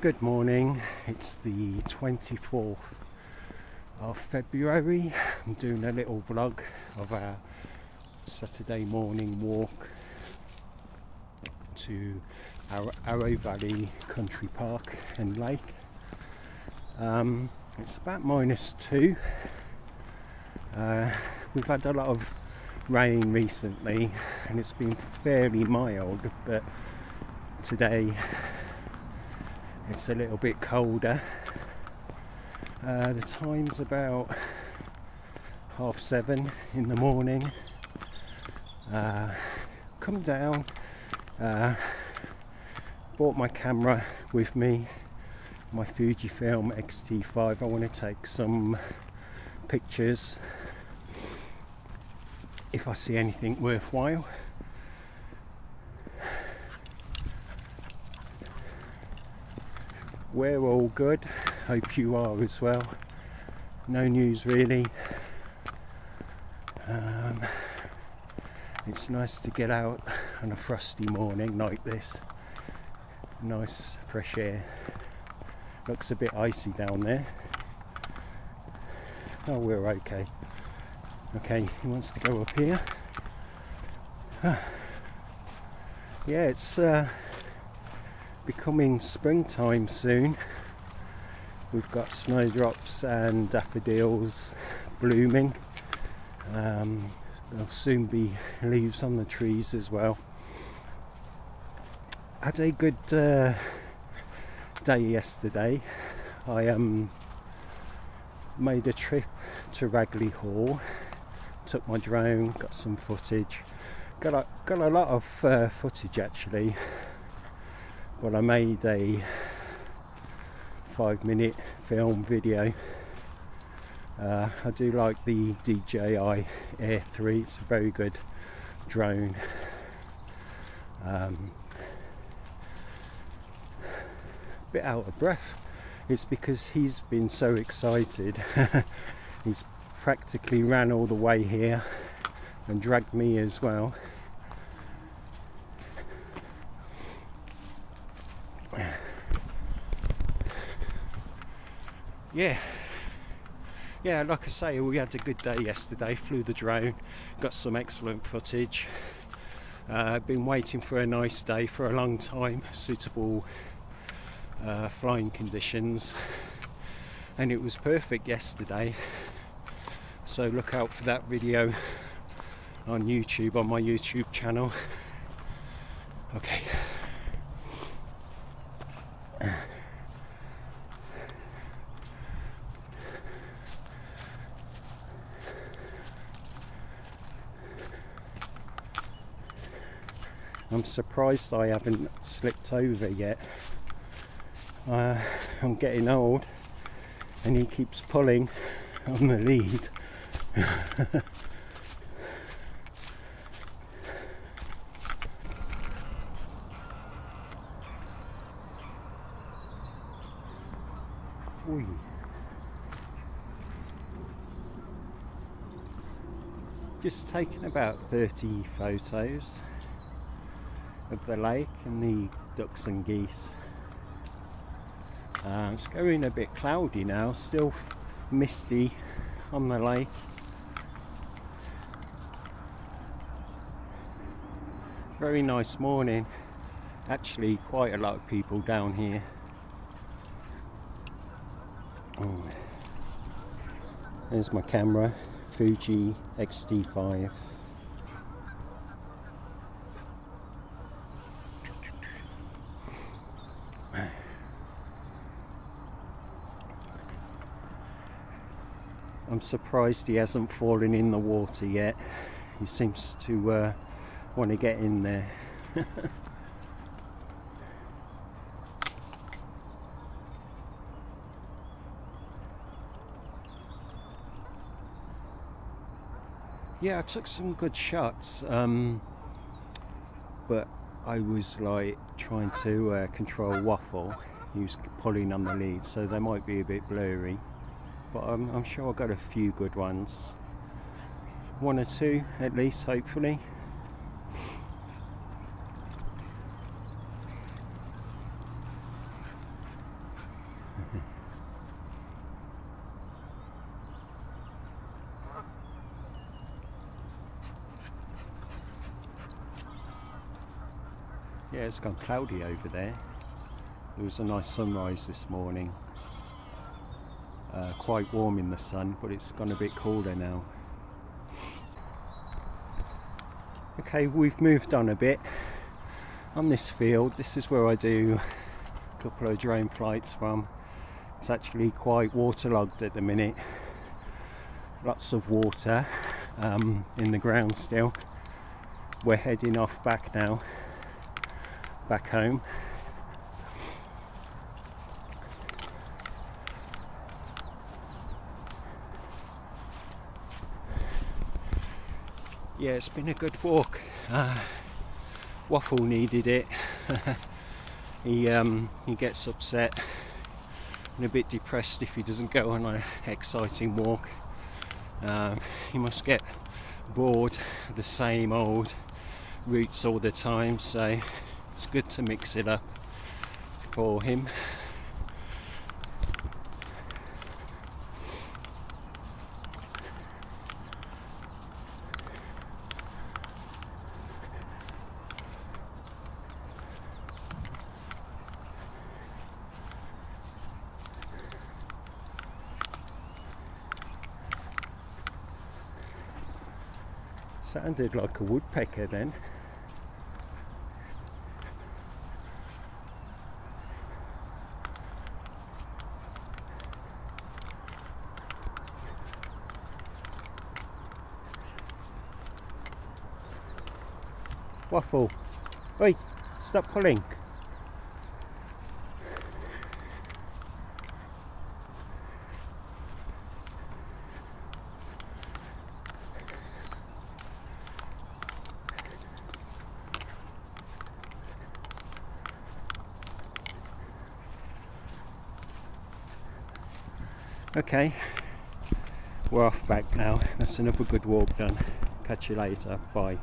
Good morning, it's the 24th of February. I'm doing a little vlog of our Saturday morning walk to our Arrow Valley Country Park and Lake. It's about -2. We've had a lot of rain recently and it's been fairly mild, but today it's a little bit colder. The time's about 7:30 in the morning. Come down, bought my camera with me, my Fujifilm X-T5. I want to take some pictures if I see anything worthwhile. We're all good, hope you are as well. No news really. It's nice to get out on a frosty morning like this. Nice fresh air. Looks a bit icy down there. Oh, we're okay. Okay, he wants to go up here. Huh. Yeah, it's becoming springtime soon. We've got snowdrops and daffodils blooming. There'll soon be leaves on the trees as well. Had a good day yesterday. I made a trip to Ragley Hall, took my drone, got some footage, got a lot of footage actually. Well, I made a 5-minute film video. I do like the DJI Air 3, it's a very good drone. Bit out of breath, it's because he's been so excited. He's practically ran all the way here and dragged me as well. Yeah, like I say, we had a good day yesterday. Flew the drone, got some excellent footage. Been waiting for a nice day for a long time, suitable flying conditions, and it was perfect yesterday. So look out for that video on YouTube, on my YouTube channel. Okay. I'm surprised I haven't slipped over yet. I'm getting old and he keeps pulling on the lead. Ooh. Just taking about 30 photos of the lake and the ducks and geese. It's going a bit cloudy now, still misty on the lake. Very nice morning. Actually, quite a lot of people down here. There's my camera, Fuji X-T5. I'm surprised he hasn't fallen in the water yet. He seems to want to get in there. Yeah, I took some good shots, but I was like trying to control Waffle. He was pulling on the lead, so they might be a bit blurry. But I'm sure I got a few good ones, one or two at least, hopefully. Yeah, it's gone cloudy over there. It was a nice sunrise this morning. Quite warm in the sun, but it's gone a bit colder now. Okay, we've moved on a bit. On this field, this is where I do a couple of drone flights from. It's actually quite waterlogged at the minute. Lots of water in the ground still. We're heading off back now, back home. Yeah, it's been a good walk. Waffle needed it. He gets upset and a bit depressed if he doesn't go on an exciting walk. He must get bored of the same old routes all the time, so it's good to mix it up for him. Sounded like a woodpecker then. Waffle. Oi, stop pulling. Okay, we're off back now. That's another good walk done. Catch you later. Bye.